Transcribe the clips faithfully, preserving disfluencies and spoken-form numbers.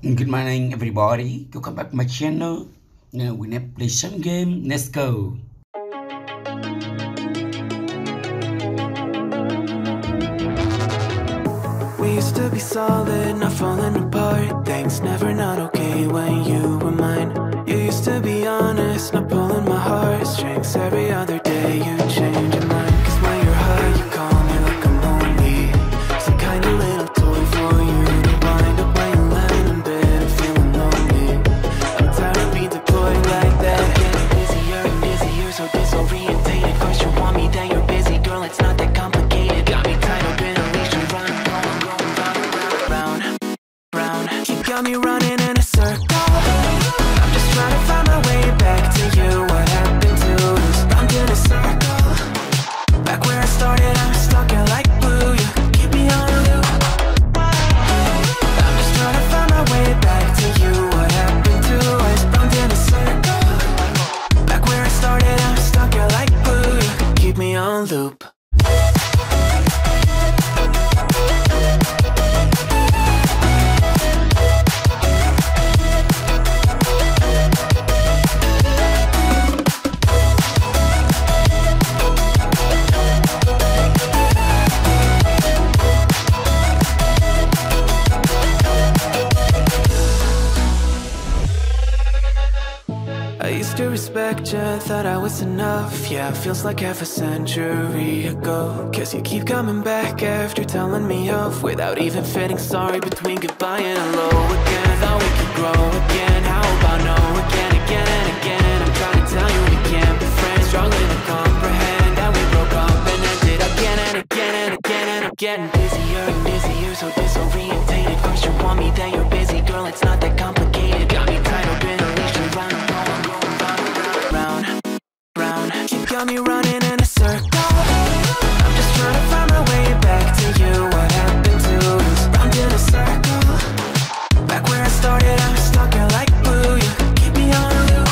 Good morning, everybody. Welcome back to my channel. Now we next play some game. Let's go. We used to be solid, not falling apart. Things never not okay when you were mine. You used to be honest, not pulling my heartstrings. Every other day you change your mind. Cause when you're high, you call me like I'm lonely. Some kind of little toy for you. Got me running in a circle. I'm just trying to find my way back to you. What happened to us? I'm in a circle, back where I started. I'm stuck in like glue. You keep me on the loop. I'm just trying to find my way back to you. What happened to us? I'm in a circle, back where I started. I'm stuck in like glue. You keep me on loop. To respect you, thought I was enough. Yeah, feels like half a century ago. Cause you keep coming back after telling me off, without even feeling sorry between goodbye and hello again. Thought we could grow again, how about no again, again and again. I'm trying to tell you we can't be friends, struggling to comprehend that we broke up and ended again and again and again and I'm getting busier and busier, so disorientated. First you want me, then you're busy, girl, it's not that complicated. Got me tied up in a leash and run around. You got me running in a circle. I'm just trying to find my way back to you. What happened to us? Round in a circle, back where I started. I'm stuck in like glue. You keep me on a loop.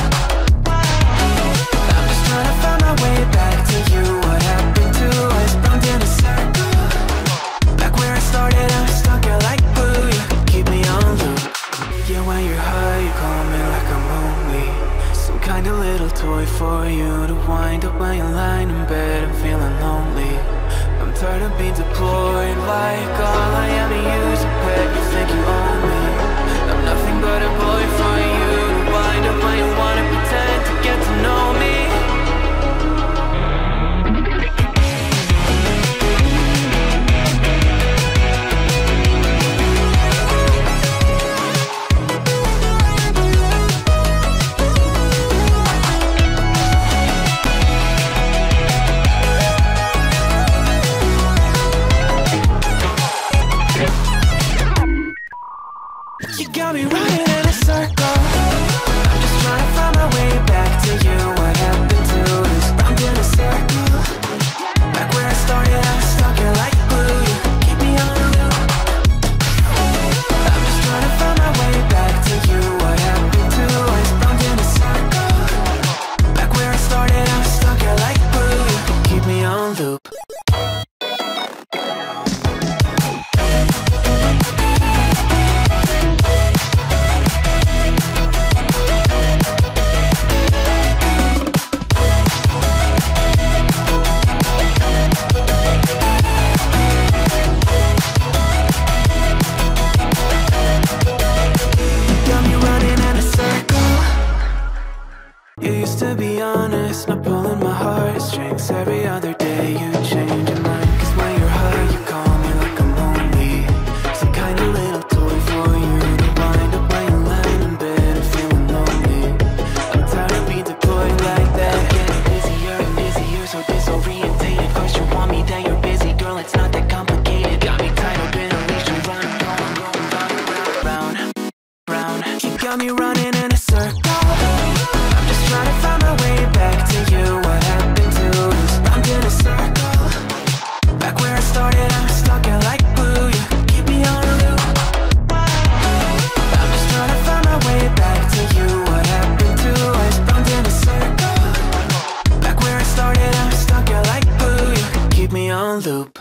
I'm just trying to find my way back to you. What happened to us? Round in a circle, back where I started. I'm stuck in like glue. You keep me on loop. Yeah, when you're high, you call me like I'm lonely. Some kind of little toy for you to wind up when you're lying in bed and feeling lonely. I'm tired of being deployed, like all I am to you is a pet. You think you own me. I'm nothing but a boy for you to wind up when you wanna pretend to get to know me. Got me running in a circle. I'm just trying to find my way back to you. What happened to us? I'm in a circle, back where I started. I'm stuck in like glue. You keep me on the loop. I'm just trying to find my way back to you. What happened to us? I'm in a circle, back where I started. I'm stuck in like glue. You keep me on loop. Not pulling my heartstrings. Every other day you change your mind. Cause when you're high, you call me like I'm lonely. Some kind of little toy for you to wind up when you're lying in bed and feeling lonely. I'm tired of being deployed like that. I'm getting busier and busier, so disorientated. First you want me, then you're busy, girl, it's not that complicated. Got me tied up in a leash and run, going, going, going, round, round, round. You got me running in a circle. I'm just trying to find my way back to you. What happened to us? I'm in a circle, back where I started. I'm stuck in like glue. You keep me on a loop. I'm just trying to find my way back to you. What happened to us? I'm in a circle, back where I started. I'm stuck in like glue. You keep me on loop.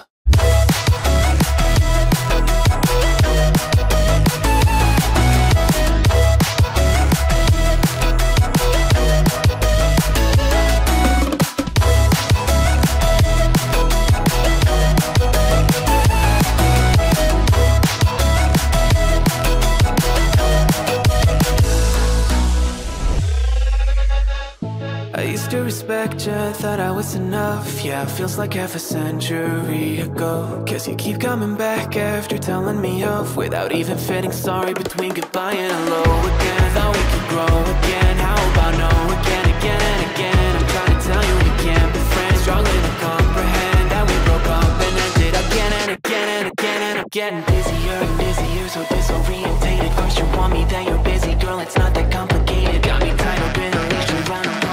respect ya, thought I was enough. Yeah, feels like half a century ago. Cause you keep coming back after telling me off, without even feeling sorry between goodbye and hello again. Thought we could grow again, how about no again, again and again. I'm trying to tell you we can't be friends, struggling to comprehend that we broke up and ended again and again and again. And I'm getting busier and busier, so disorientated. First you want me, then you're busy, girl, it's not that complicated. Got me tied up in a leash, you run around.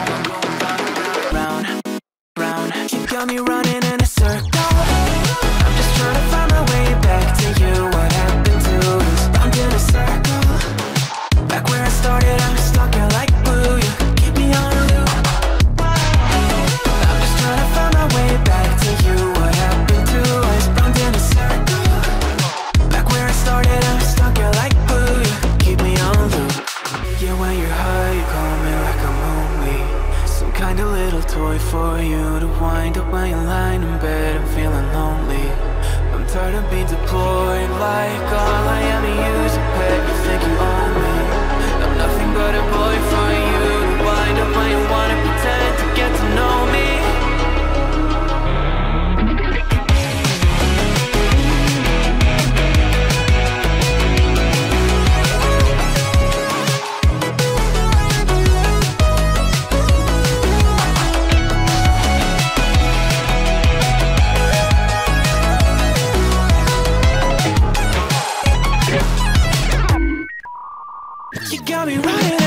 You got me running in a circle. I'm just trying to find my way back to you. What happened to us? Round in a circle, back where I started. I'm stuck out like glue. You could keep me on a loop. I'm just trying to find my way back to you. What happened to us? Round in a circle, back where I started. I'm stuck out like glue. You could keep me on a loop. Yeah, when you're high, you call me like I'm lonely. Some kind of little toy for you to wind up when you're lying in bed and feeling lonely. I'm tired of being deployed, like all I am to you is a pet. You think you own me, I'm nothing but a boy for you to wind up when you wanna pretend to get to know me. You got me right.